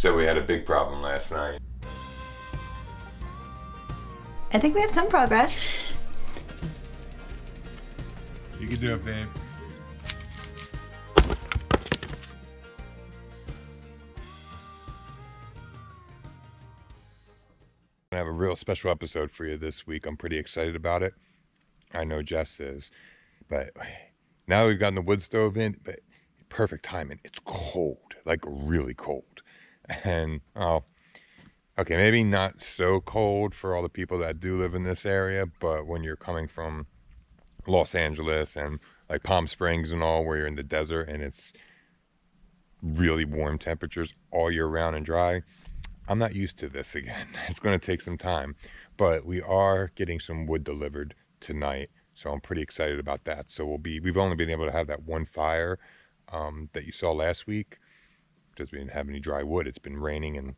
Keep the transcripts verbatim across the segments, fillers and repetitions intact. So we had a big problem last night. I think we have some progress. You can do it, babe. I have a real special episode for you this week. I'm pretty excited about it. I know Jess is, but now we've gotten the wood stove in, but perfect timing. It's cold, like really cold. And oh, okay, maybe not so cold for all the people that do live in this area, but when you're coming from Los Angeles and like Palm Springs and all, where you're in the desert and it's really warm temperatures all year round and dry, I'm not used to this again. It's going to take some time, but we are getting some wood delivered tonight, so I'm pretty excited about that. So we'll be, we've only been able to have that one fire um, that you saw last week because we didn't have any dry wood. It's been raining and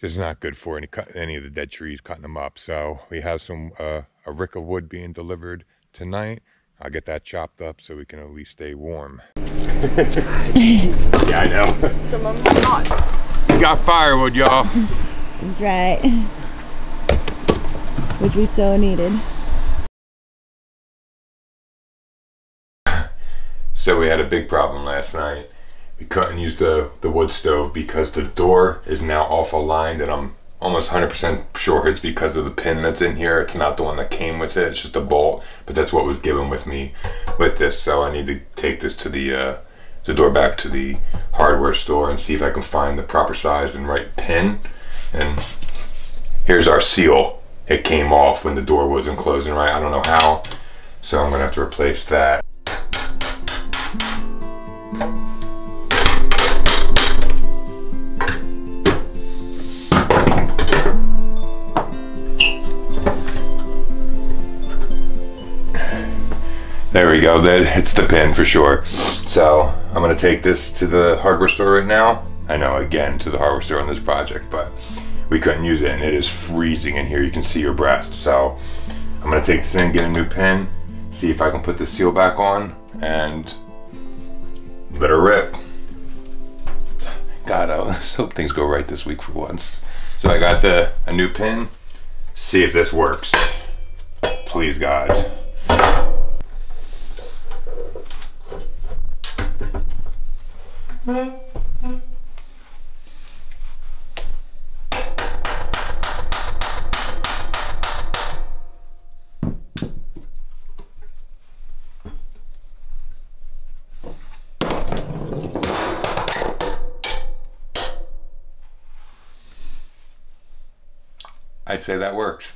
just not good for any, any of the dead trees, cutting them up. So we have some uh, a rick of wood being delivered tonight. I'll get that chopped up so we can at least stay warm. Yeah, I know. Some of them not. Got firewood, y'all. That's right, which we so needed. So we had a big problem last night. We couldn't use the the wood stove because the door is now off a line that I'm almost one hundred percent sure it's because of the pin that's in here. It's not the one that came with it, it's just a bolt, but that's what was given with me with this. So I need to take this to the uh the door back to the hardware store and see if I can find the proper size and right pin. And here's our seal. It came off when the door wasn't closing right. I don't know how, so I'm gonna have to replace that. There we go, that it's the pin for sure. So I'm gonna take this to the hardware store right now. I know, again, to the hardware store on this project, but we couldn't use it and it is freezing in here. You can see your breath. So I'm gonna take this in, get a new pin, see if I can put the seal back on and let her rip. God, I just hope things go right this week for once. So I got the a new pin. See if this works. Please, God. Well, I'd say that works.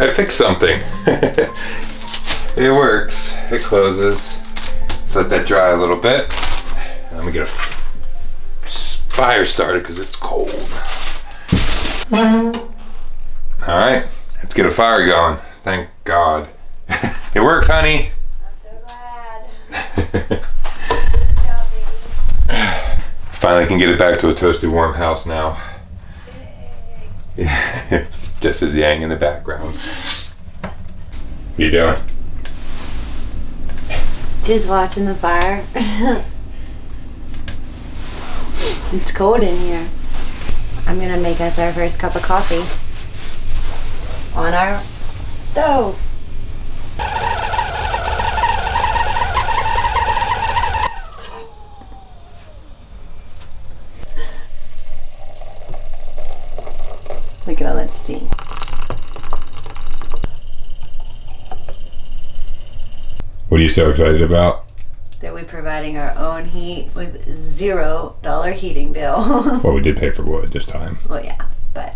I fixed something. It works. It closes. Let's let that dry a little bit. Let me get a fire started because it's cold. Alright, let's get a fire going. Thank God. It works, honey. I'm so glad. Good job, baby. Finally can get it back to a toasty warm house now. Yeah. Just as Yang in the background. What are you doing? Just watching the fire. It's cold in here. I'm gonna make us our first cup of coffee on our stove. Look at all that steam. What are you so excited about? That we're providing our own heat with zero dollar heating bill. Well, we did pay for wood this time. Well, yeah, but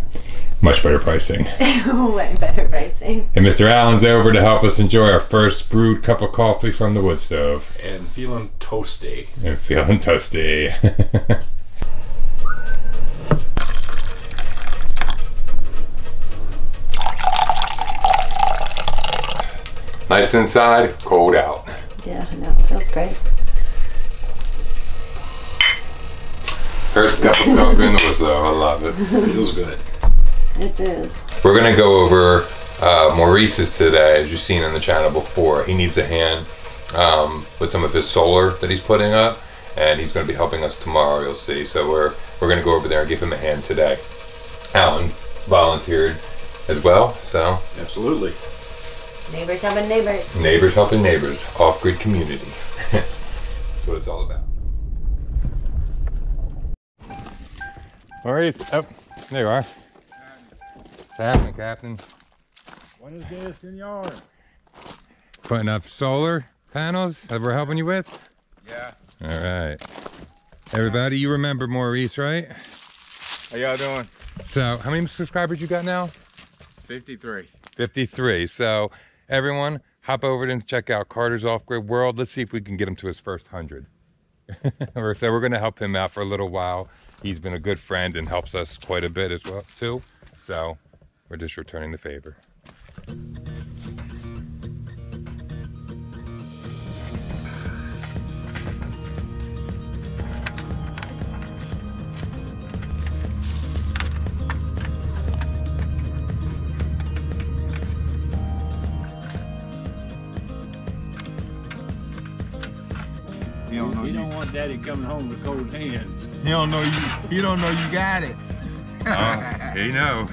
much better pricing. Way better pricing. And Mister Allen's over to help us enjoy our first brewed cup of coffee from the wood stove. And feeling toasty. And feeling toasty. Nice inside, cold out. Yeah, I know. Sounds great. First cup of coffee in the whistle. I love it. Feels good. It is. We're going to go over uh, Maurice's today, as you've seen on the channel before. He needs a hand um, with some of his solar that he's putting up, and he's going to be helping us tomorrow, you'll see. So we're, we're going to go over there and give him a hand today. Alan volunteered as well, so. Absolutely. Neighbors helping neighbors. Neighbors helping neighbors. Off-grid community. That's what it's all about. Maurice, oh, there you are. What's happening, Captain? What is this in your yard? Putting up solar panels that we're helping you with? Yeah. All right. Everybody, you remember Maurice, right? How y'all doing? So, how many subscribers you got now? fifty-three. fifty-three. So, everyone, hop over and check out Carter's Off-Grid World. Let's see if we can get him to his first hundred. So, we're going to help him out for a little while. He's been a good friend and helps us quite a bit as well, too. So, we're just returning the favor. Daddy coming home with cold hands. He don't know you. He don't know you got it. Oh, he know.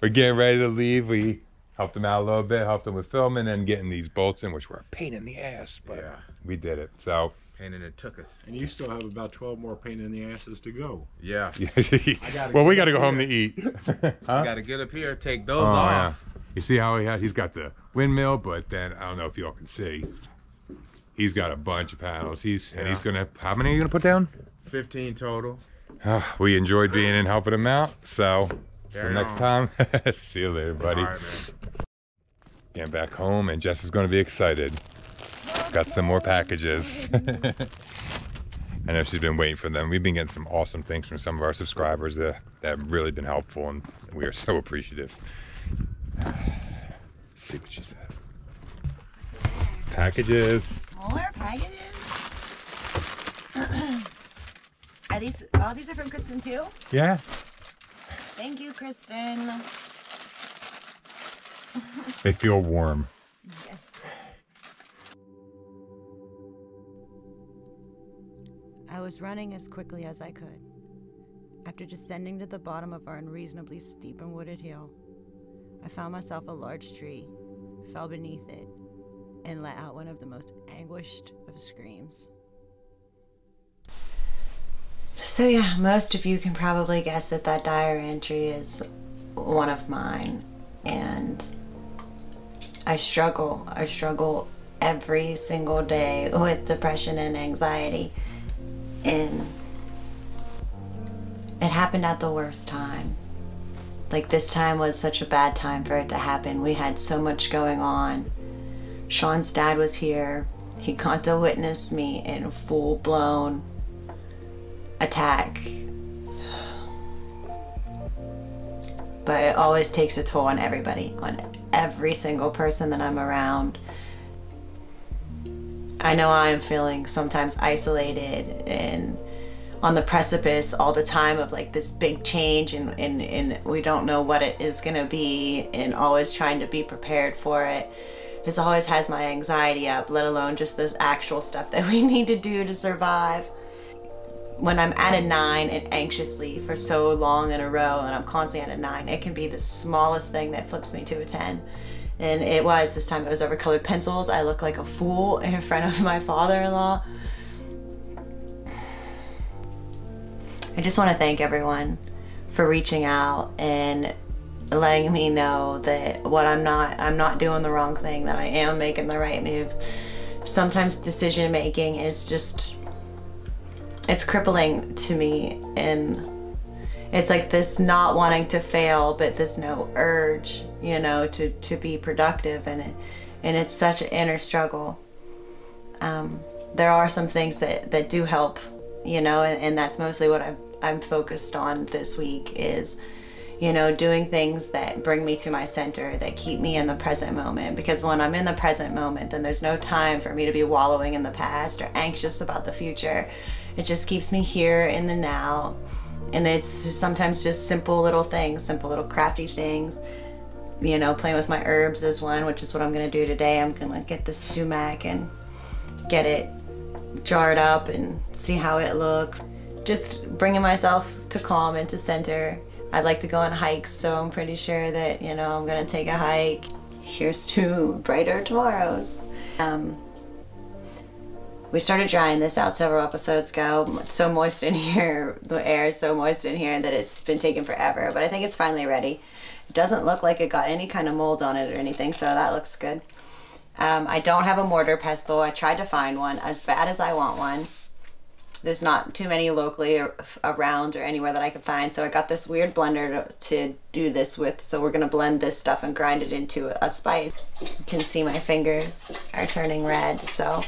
We're getting ready to leave. We helped him out a little bit, helped him with filming and getting these bolts in, which were a pain in the ass, but yeah, we did it. So. And then it took us. And you still have about twelve more pain in the asses to go. Yeah. I well, we got to go here. Home to eat. Huh? I got to get up here, take those oh, off. Yeah. You see how he has, he's got the windmill, but then I don't know if y'all can see. He's got a bunch of panels. He's yeah. And he's gonna. How many are you gonna put down? Fifteen total. Uh, we enjoyed being in helping him out. So till next on. time. See you later, buddy. All right, man. Getting back home, and Jess is gonna be excited. Got some more packages. I know she's been waiting for them. We've been getting some awesome things from some of our subscribers that, that have really been helpful, and we are so appreciative. Let's see what she says. Packages. More packages? Are these, all these are from Kristen too? Yeah. Thank you, Kristen. They feel warm. Yes. I was running as quickly as I could. After descending to the bottom of our unreasonably steep and wooded hill, I found myself a large tree, fell beneath it, and let out one of the most anguished of screams. So yeah, most of you can probably guess that that diary entry is one of mine, and I struggle, I struggle every single day with depression and anxiety. And it happened at the worst time. Like, this time was such a bad time for it to happen. We had so much going on. Sean's dad was here. He got to witness me in a full-blown attack. But it always takes a toll on everybody, on every single person that I'm around. I know I'm feeling sometimes isolated and on the precipice all the time of like this big change, and, and, and we don't know what it is gonna be, and always trying to be prepared for it. This always has my anxiety up, let alone just this actual stuff that we need to do to survive. When I'm at a nine and anxiously for so long in a row, and I'm constantly at a nine, it can be the smallest thing that flips me to a ten. And it was, this time it was over colored pencils. I looked like a fool in front of my father-in-law. I just want to thank everyone for reaching out and letting me know that what I'm not, I'm not doing the wrong thing, that I am making the right moves. Sometimes decision making is just, it's crippling to me. And it's like this not wanting to fail, but this no urge, you know, to, to be productive. And, it, and it's such an inner struggle. Um, there are some things that, that do help, you know, and, and that's mostly what I'm, I'm focused on this week is, you know, doing things that bring me to my center, that keep me in the present moment. Because when I'm in the present moment, then there's no time for me to be wallowing in the past or anxious about the future. It just keeps me here in the now. And it's sometimes just simple little things, simple little crafty things. You know, playing with my herbs is one, which is what I'm gonna do today. I'm gonna get the sumac and get it jarred up and see how it looks. Just bringing myself to calm and to center. I like to go on hikes, so I'm pretty sure that, you know, I'm gonna take a hike. Here's to brighter tomorrows. Um, we started drying this out several episodes ago. It's so moist in here, the air is so moist in here that it's been taking forever, but I think it's finally ready. It doesn't look like it got any kind of mold on it or anything, so that looks good. Um, I don't have a mortar pestle. I tried to find one, as bad as I want one. There's not too many locally or around or anywhere that I could find. So I got this weird blender to, to do this with. So we're gonna blend this stuff and grind it into a spice. You can see my fingers are turning red. So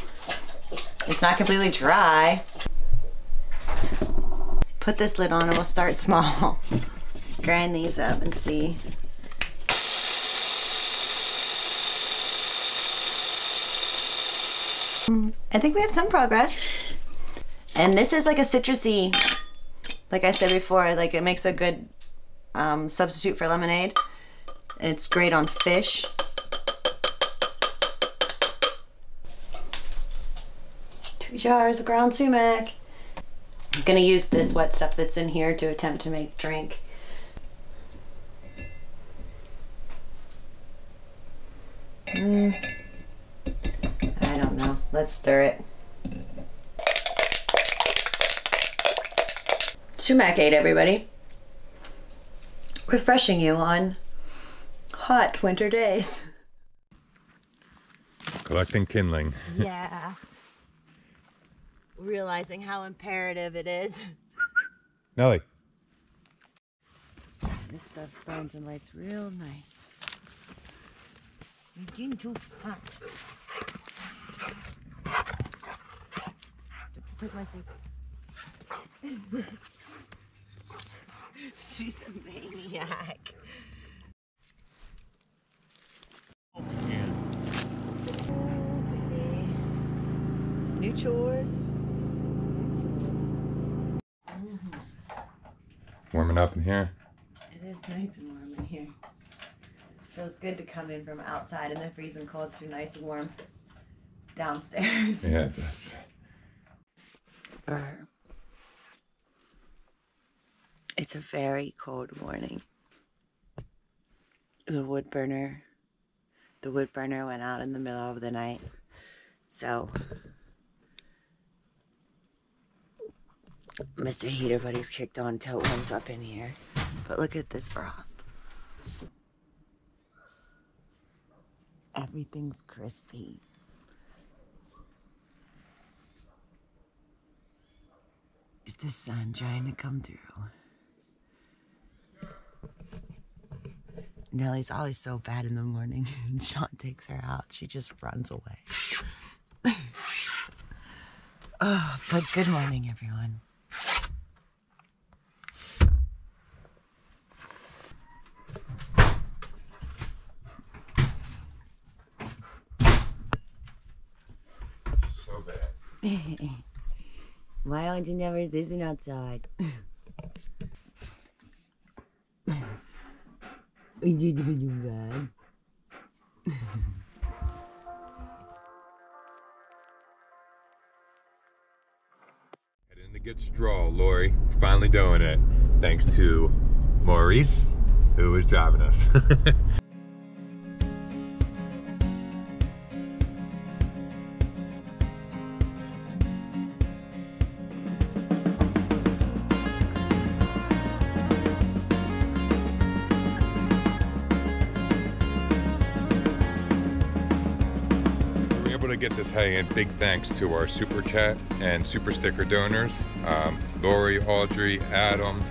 it's not completely dry. Put this lid on and we'll start small. Grind these up and see. I think we have some progress. And this is like a citrusy, like I said before, like it makes a good um, substitute for lemonade. And it's great on fish. Two jars of ground sumac. I'm gonna use this wet stuff that's in here to attempt to make drink. Mm. I don't know, let's stir it. Sumacade, everybody. Refreshing you on hot winter days. Collecting kindling. Yeah. Realizing how imperative it is. Nelly. This stuff burns and lights real nice. You're getting too hot. Took my seat. She's a maniac. Oh, baby. New chores. Warming up in here. It is nice and warm in here. Feels good to come in from outside in the freezing cold to nice and warm downstairs. Yeah, it does. Uh, It's a very cold morning. The wood burner, the wood burner went out in the middle of the night. So, Mister Heater Buddy's kicked on till it warms up in here. But look at this frost. Everything's crispy. It's the sun trying to come through. Nelly's always so bad in the morning, and Sean takes her out. She just runs away. Oh, but good morning, everyone. So bad. Why aren't you never listen outside? We did do bad. Heading to get straw, Lori. Finally doing it. Thanks to Maurice, who was driving us. This hay, and big thanks to our super chat and super sticker donors, um, Lori, Audrey, Adam,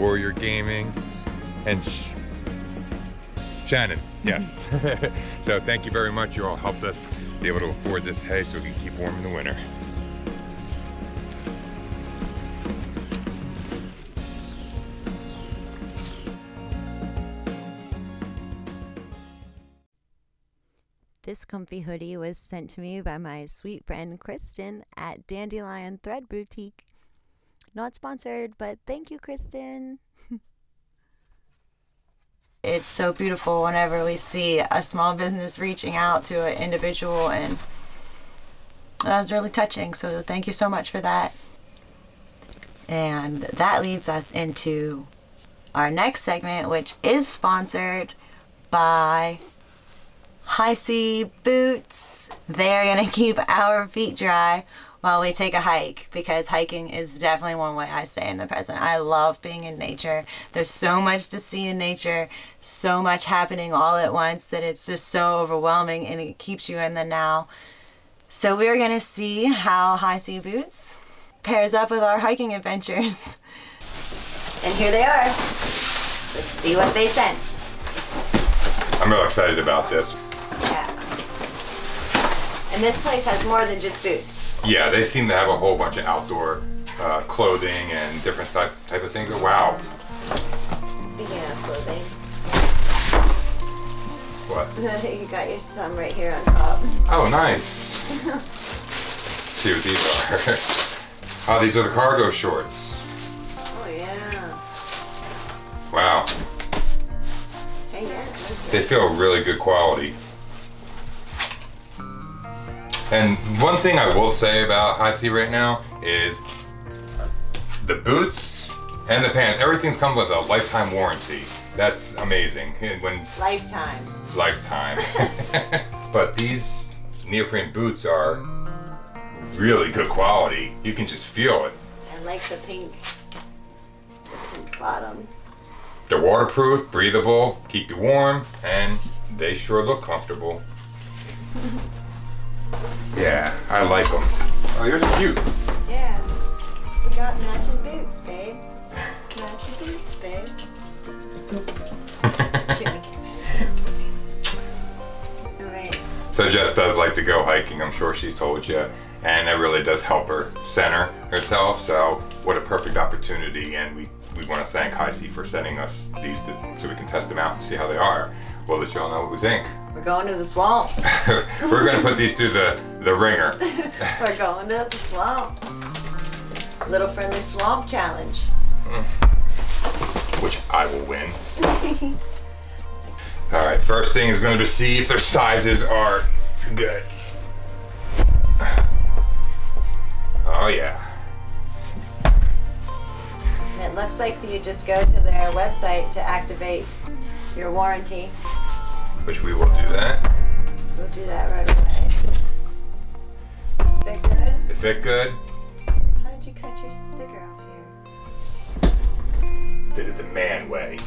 Warrior Gaming, and Sh Shannon. Yes. So thank you very much. You all helped us be able to afford this hay so we can keep warm in the winter. comfy hoodie was sent to me by my sweet friend Kristen at Dandelion Thread Boutique. Not sponsored, but thank you, Kristen. It's so beautiful whenever we see a small business reaching out to an individual, and that was really touching, so thank you so much for that. And that leads us into our next segment, which is sponsored by HISEA Boots. They're gonna keep our feet dry while we take a hike, because hiking is definitely one way I stay in the present. I love being in nature. There's so much to see in nature, so much happening all at once that it's just so overwhelming, and it keeps you in the now. So we're gonna see how HISEA Boots pairs up with our hiking adventures. And here they are. Let's see what they sent. I'm real excited about this. Yeah. And this place has more than just boots. Yeah, they seem to have a whole bunch of outdoor uh, clothing and different type, type of things. Oh, wow. Speaking of clothing. What? You got your sum right here on top. Oh, nice. Let's see what these are. Oh, these are the cargo shorts. Oh, yeah. Wow. Hey, yeah. They feel really good quality. And one thing I will say about HISEA right now is the boots and the pants. Everything's come with a lifetime warranty. That's amazing. When lifetime. Lifetime. But these neoprene boots are really good quality. You can just feel it. I like the pink, the pink bottoms. They're waterproof, breathable, keep you warm, and they sure look comfortable. Yeah, I like them. Oh, yours are cute. Yeah. We got matching boots, babe. Matching boots, babe. All right. So Jess does like to go hiking, I'm sure she's told you. And it really does help her center herself, so what a perfect opportunity. And we, we want to thank HISEA for sending us these to, so we can test them out and see how they are. We'll let y'all know what we think. We're going to the swamp. We're going to put these through the, the ringer. We're going to the swamp. Little Friendly Swamp Challenge. Which I will win. All right, first thing is going to be see if their sizes are good. Oh yeah. It looks like you just go to their website to activate your warranty. Which we will do that. We'll do that right away. Fit good? It fit good. How did you cut your sticker off here? Did it the man way.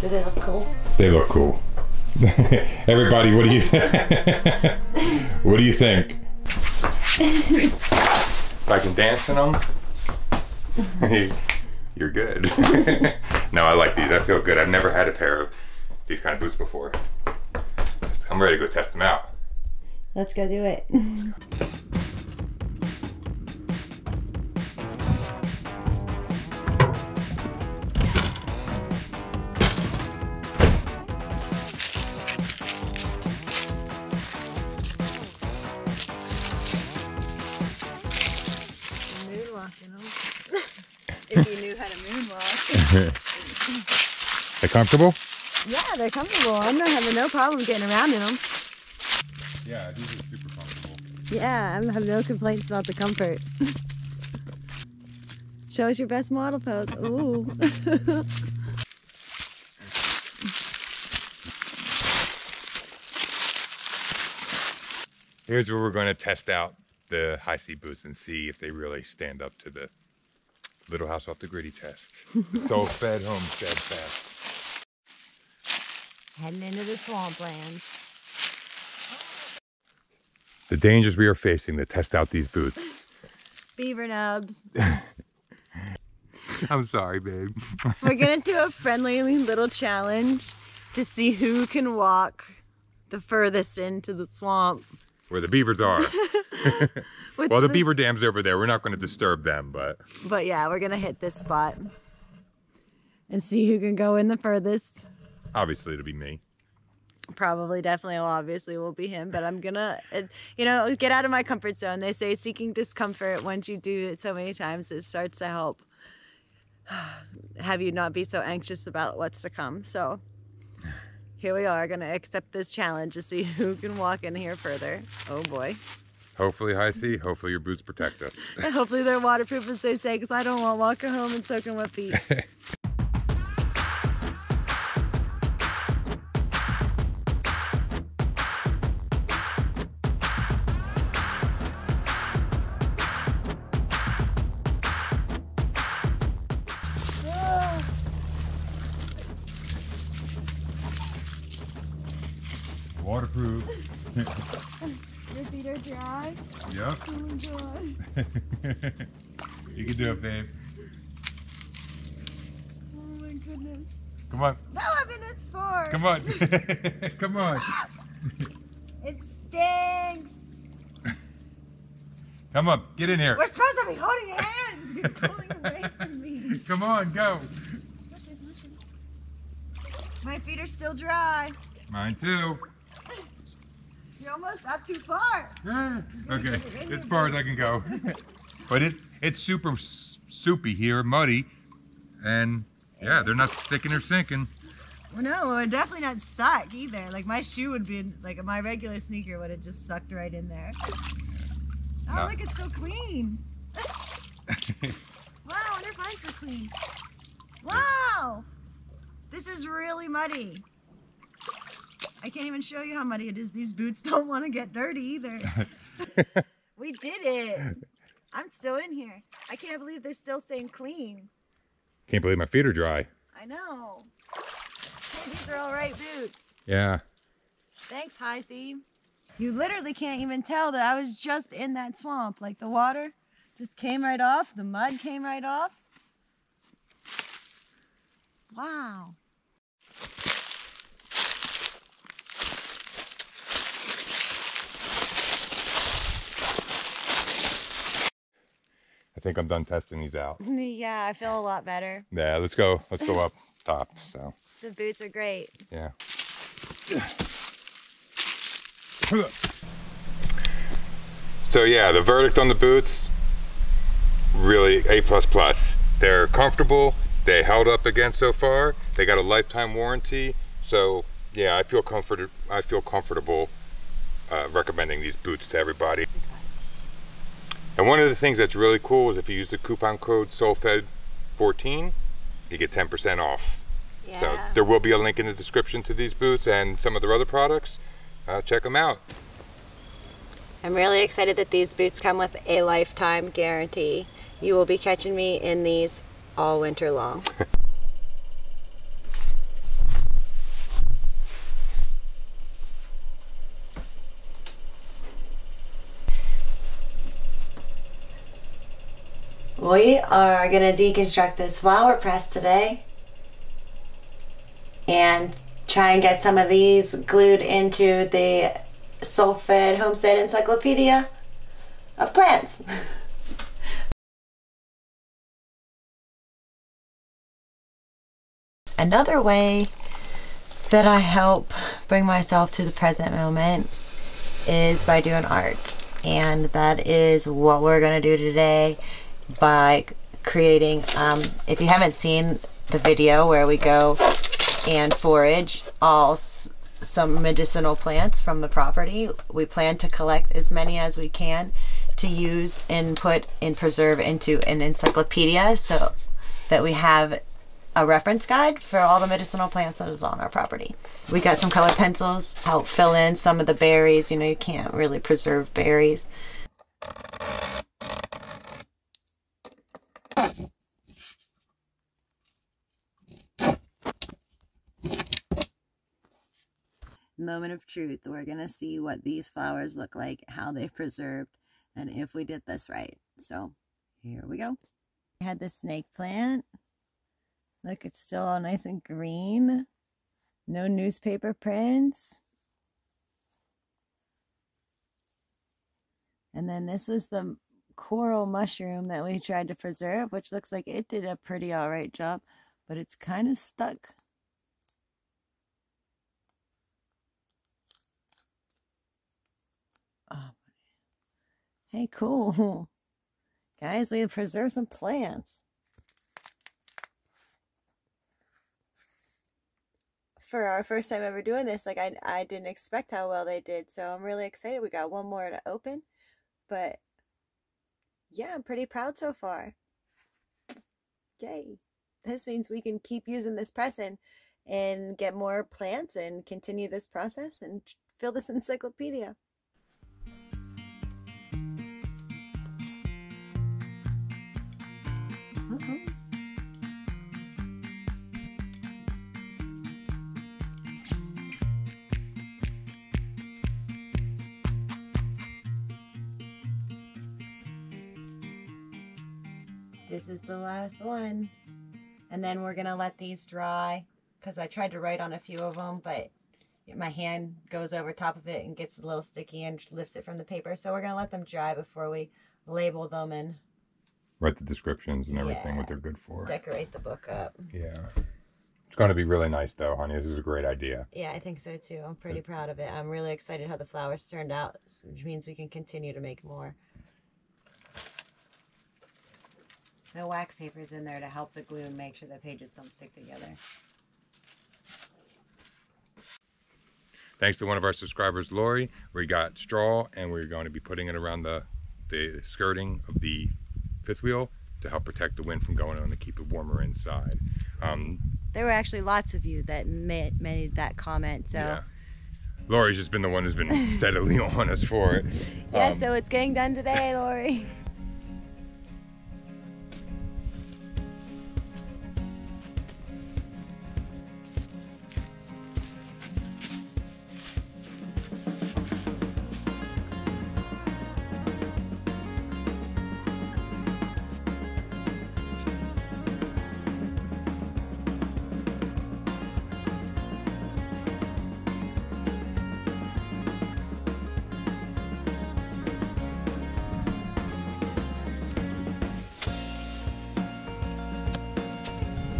Did it look cool? They look cool. Everybody, what do you think? What do you think? If I can dance in them, you're good. No, I like these. I feel good. I've never had a pair of these kind of boots before. I'm ready to go test them out. Let's go do it. Let's go. If you knew how to moonwalk. They're comfortable? Yeah, they're comfortable. I'm not having no problem getting around in them. Yeah, these are super comfortable. Yeah, I'm having no complaints about the comfort. Show us your best model pose. Ooh. Here's where we're going to test out the HISEA boots and see if they really stand up to the Little House Off The Gridy test. SoulFed Homestead test. Heading into the swamplands. The dangers we are facing to test out these boots. Beaver nubs. I'm sorry, babe. We're gonna do a friendly little challenge to see who can walk the furthest into the swamp. Where the beavers are. Well, the, the beaver dam's over there. We're not going to disturb them, but... But yeah, we're going to hit this spot. and see who can go in the furthest. Obviously, it'll be me. Probably, definitely, obviously will be him, but I'm gonna, you know, get out of my comfort zone. They say seeking discomfort, once you do it so many times, it starts to help have you not be so anxious about what's to come. So here we are, gonna accept this challenge to see who can walk in here further. Oh boy. Hopefully, HISEA, hopefully your boots protect us. And hopefully they're waterproof, as they say, because I don't want walking home and soaking wet feet. Waterproof. Your feet are dry? Yep. Oh my gosh. You can do it, babe. Oh my goodness. Come on. eleven minutes four. Come on. Come on. It stinks. Come on, get in here. We're supposed to be holding hands. You're pulling away from me. Come on, go. My feet are still dry. Mine too. You're almost up too far. Yeah. Okay, as far as I can go. But it it's super soupy here, muddy. And yeah, they're not sticking or sinking. Well, no, we're definitely not stuck either. Like my shoe would be, like my regular sneaker would have just sucked right in there. Oh, no. Look, it's so clean. Wow, I wonder if mine's so clean. Wow, this is really muddy. I can't even show you how muddy it is. These boots don't want to get dirty either. We did it. I'm still in here. I can't believe they're still staying clean. Can't believe my feet are dry. I know. Hey, these are all right boots. Yeah. Thanks, HISEA. You literally can't even tell that I was just in that swamp. Like the water just came right off. The mud came right off. Wow. I think I'm done testing these out. Yeah, I feel a lot better. Yeah, let's go. Let's go up top. So the boots are great. Yeah. So yeah, the verdict on the boots, really A plus plus. They're comfortable. They held up again so far. They got a lifetime warranty. So yeah, I feel comforted. I feel comfortable uh, recommending these boots to everybody. And one of the things that's really cool is if you use the coupon code SOULFED fourteen, you get ten percent off. Yeah. So there will be a link in the description to these boots and some of their other products. Uh, check them out. I'm really excited that these boots come with a lifetime guarantee. You will be catching me in these all winter long. We are going to deconstruct this flower press today and try and get some of these glued into the SoulFed Homestead Encyclopedia of Plants. Another way that I help bring myself to the present moment is by doing art, and that is what we're going to do today. By creating, um, if you haven't seen the video where we go and forage all s some medicinal plants from the property, we plan to collect as many as we can to use and put and preserve into an encyclopedia so that we have a reference guide for all the medicinal plants that is on our property. We got some colored pencils to help fill in some of the berries. You know, you can't really preserve berries. Moment of truth. We're going to see what these flowers look like, how they've preserved, and if we did this right. So here we go. We had the snake plant. Look, it's still all nice and green. No newspaper prints. And then this was the coral mushroom that we tried to preserve, which looks like it did a pretty all right job. but it's kind of stuck. Oh, hey, cool. Guys, we have preserved some plants. For our first time ever doing this, like I, I didn't expect how well they did, so I'm really excited. We got one more to open, but yeah, I'm pretty proud so far. Yay. This means we can keep using this press in and get more plants and continue this process and fill this encyclopedia. Uh-oh. This is the last one. And then we're gonna let these dry because I tried to write on a few of them, but my hand goes over top of it and gets a little sticky and lifts it from the paper. So we're gonna let them dry before we label them and write the descriptions and everything, yeah, what they're good for. Decorate the book up. Yeah. It's gonna be really nice though, honey. This is a great idea. Yeah, I think so too. I'm pretty proud of it. I'm really excited how the flowers turned out, which means we can continue to make more. The wax paper's in there to help the glue and make sure the pages don't stick together. Thanks to one of our subscribers, Lori, we got straw and we're going to be putting it around the, the skirting of the fifth wheel to help protect the wind from going on to keep it warmer inside. Um, there were actually lots of you that made, made that comment, so. Yeah. Lori's just been the one who's been steadily on us for it. Yeah, um, so it's getting done today, Lori.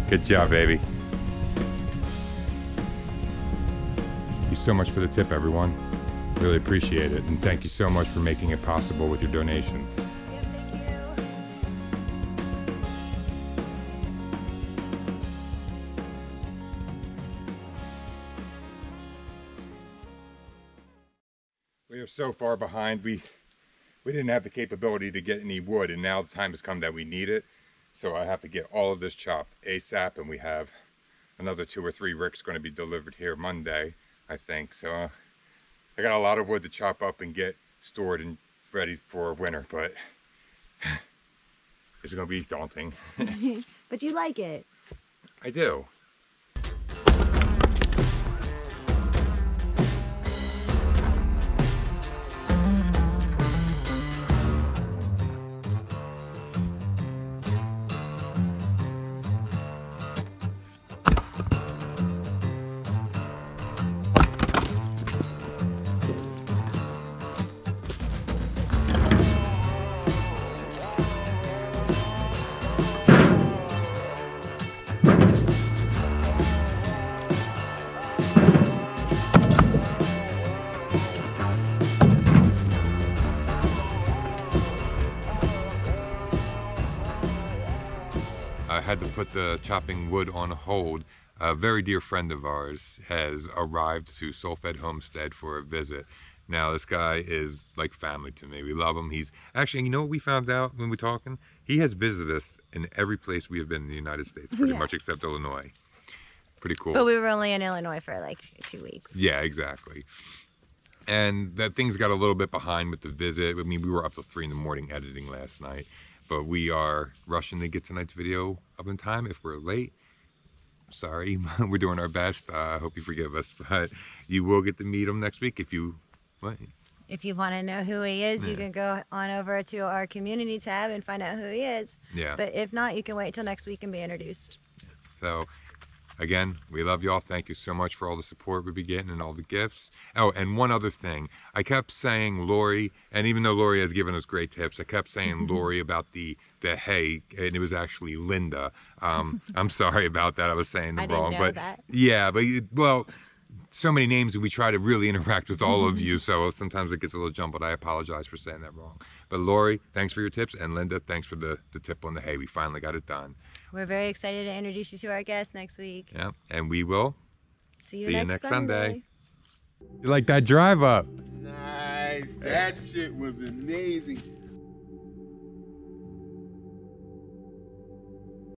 Good job, baby. Thank you so much for the tip, everyone. Really appreciate it. And thank you so much for making it possible with your donations. Yeah, thank you. We are so far behind. We, we didn't have the capability to get any wood, and now the time has come that we need it. So I have to get all of this chopped ASAP, and we have another two or three ricks going to be delivered here Monday, I think. So uh, I got a lot of wood to chop up and get stored and ready for winter, but it's going to be daunting. But you like it. I do. Had to put the chopping wood on hold. A very dear friend of ours has arrived to SoulFed Homestead for a visit. Now this guy is like family to me. We love him. He's actually, you know what we found out when we were talking? He has visited us in every place we have been in the United States, pretty yeah. much except Illinois. Pretty cool. But we were only in Illinois for like two weeks. Yeah, exactly. And that things got a little bit behind with the visit. I mean, we were up till three in the morning editing last night. But we are rushing to get tonight's video up in time. If we're late, sorry, we're doing our best. I uh, hope you forgive us, but you will get to meet him next week if you want. If you want to know who he is, yeah. you can go on over to our community tab and find out who he is. Yeah. But if not, you can wait till next week and be introduced. So Again, we love y'all. Thank you so much for all the support we've been getting and all the gifts. Oh, and one other thing. I kept saying Lori, and even though Lori has given us great tips, I kept saying Lori about the, the hay, and it was actually Linda. Um, I'm sorry about that. I was saying the I wrong. Didn't know but that. Yeah, but, you, well... so many names, and we try to really interact with all of you, so sometimes it gets a little jumbled. I apologize for saying that wrong. But Lori, thanks for your tips, and Linda, thanks for the, the tip on the hay. We finally got it done. We're very excited to introduce you to our guest next week. Yeah, and we will see you, see next, you next Sunday. Sunday. You like that drive up? Nice. That shit was amazing.